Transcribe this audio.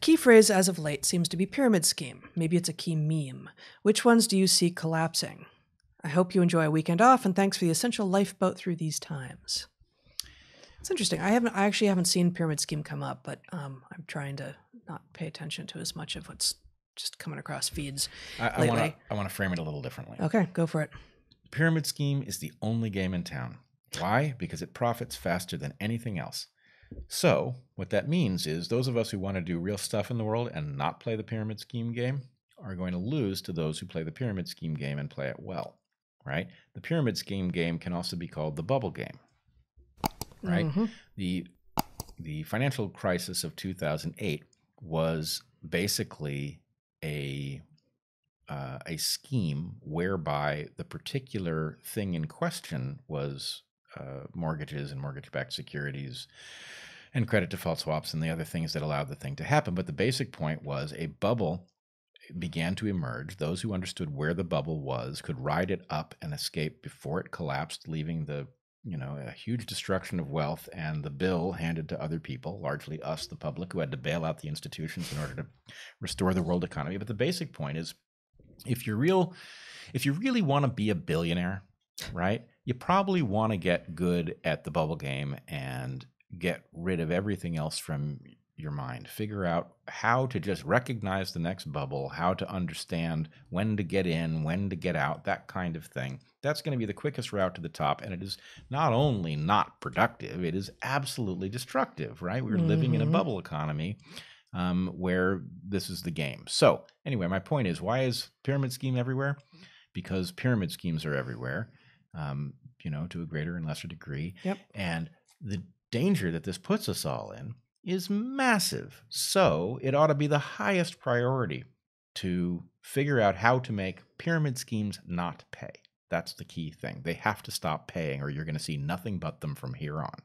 key phrase as of late seems to be pyramid scheme. Maybe it's a key meme. Which ones do you see collapsing? I hope you enjoy a weekend off, and thanks for the essential lifeboat through these times. It's interesting. I actually haven't seen pyramid scheme come up, but I'm trying to not pay attention to as much of what's just coming across feeds lately. I want to frame it a little differently. Okay, go for it. Pyramid scheme is the only game in town. Why? Because it profits faster than anything else. So what that means is those of us who want to do real stuff in the world and not play the pyramid scheme game are going to lose to those who play the pyramid scheme game and play it well, right? The pyramid scheme game can also be called the bubble game, right? Mm-hmm. The financial crisis of 2008 was basically a scheme whereby the particular thing in question was mortgages and mortgage-backed securities and credit default swaps and the other things that allowed the thing to happen. But the basic point was a bubble began to emerge. Those who understood where the bubble was could ride it up and escape before it collapsed, leaving the, you know, a huge destruction of wealth and the bill handed to other people, largely us, the public, who had to bail out the institutions in order to restore the world economy. But the basic point is, if you really want to be a billionaire, right? You probably want to get good at the bubble game and get rid of everything else from your mind. Figure out how to just recognize the next bubble, how to understand when to get in, when to get out, that kind of thing. That's going to be the quickest route to the top. And it is not only not productive, it is absolutely destructive, right? We're living in a bubble economy where this is the game. So anyway, my point is, why is pyramid scheme everywhere? Because pyramid schemes are everywhere. You know, to a greater and lesser degree. Yep. And the danger that this puts us all in is massive. So it ought to be the highest priority to figure out how to make pyramid schemes not pay. That's the key thing. They have to stop paying, or you're going to see nothing but them from here on.